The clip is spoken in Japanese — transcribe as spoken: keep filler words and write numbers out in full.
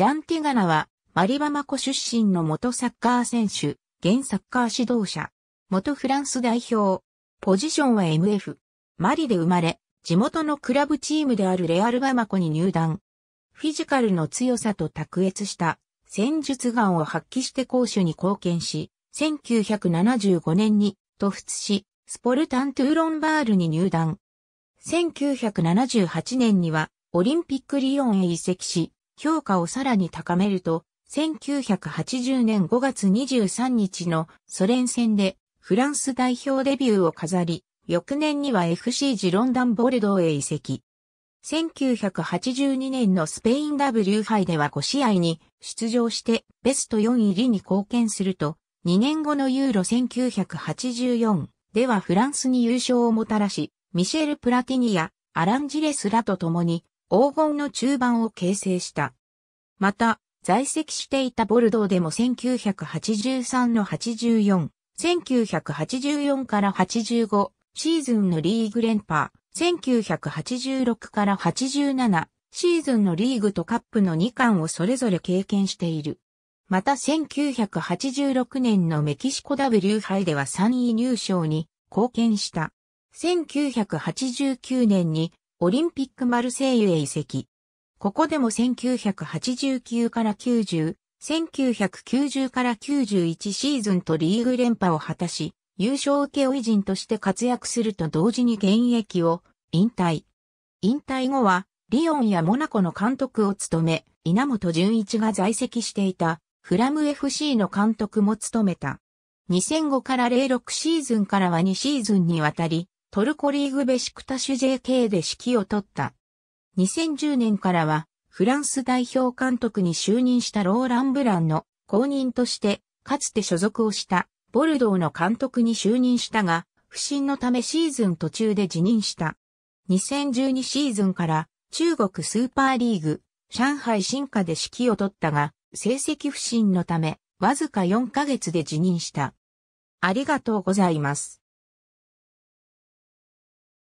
ジャン・ティガナは、マリバマ湖出身の元サッカー選手、現サッカー指導者、元フランス代表、ポジションは エムエフ。マリで生まれ、地元のクラブチームであるレアル・バマコに入団。フィジカルの強さと卓越した戦術眼を発揮して攻守に貢献し、せんきゅうひゃくななじゅうごねんに渡仏し、スポルタン・トゥーロンバールに入団。せんきゅうひゃくななじゅうはちねんにはオリンピックリヨンへ移籍し、評価をさらに高めると、せんきゅうひゃくはちじゅうねんごがつにじゅうさんにちのソ連戦でフランス代表デビューを飾り、翌年には エフシー ジロンダンボルドーへ移籍。せんきゅうひゃくはちじゅうにねんのスペイン ダブリュー 杯ではごしあいに出場してベストよん入りに貢献すると、にねんごのユーロせんきゅうひゃくはちじゅうよんではフランスに優勝をもたらし、ミシェル・プラティニやアラン・ジレスらと共に黄金の中盤を形成した。また、在籍していたボルドーでもせんきゅうひゃくはちじゅうさんのはちじゅうよん、せんきゅうひゃくはちじゅうよんからはちじゅうごシーズンのリーグ連覇、せんきゅうひゃくはちじゅうろくからはちじゅうななシーズンのリーグとカップのにかんをそれぞれ経験している。またせんきゅうひゃくはちじゅうろくねんのメキシコ ダブリュー 杯ではさんい入賞に貢献した。せんきゅうひゃくはちじゅうきゅうねんにオリンピックマルセイユへ移籍。ここでもせんきゅうひゃくはちじゅうきゅうからきゅうじゅう、せんきゅうひゃくきゅうじゅうからきゅうじゅういちシーズンとリーグ連覇を果たし、優勝請負人として活躍すると同時に現役を引退。引退後は、リヨンやモナコの監督を務め、稲本潤一が在籍していた、フラム エフシー の監督も務めた。にせんごからぜろろくシーズンからはにシーズンにわたり、トルコリーグベシクタシュ ジェーケー で指揮を取った。にせんじゅうねんからはフランス代表監督に就任したローラン・ブランの後任としてかつて所属をしたボルドーの監督に就任したが不振のためシーズン途中で辞任した。にせんじゅうにシーズンから中国スーパーリーグ上海申花で指揮を取ったが成績不振のためわずかよんかげつで辞任した。ありがとうございます。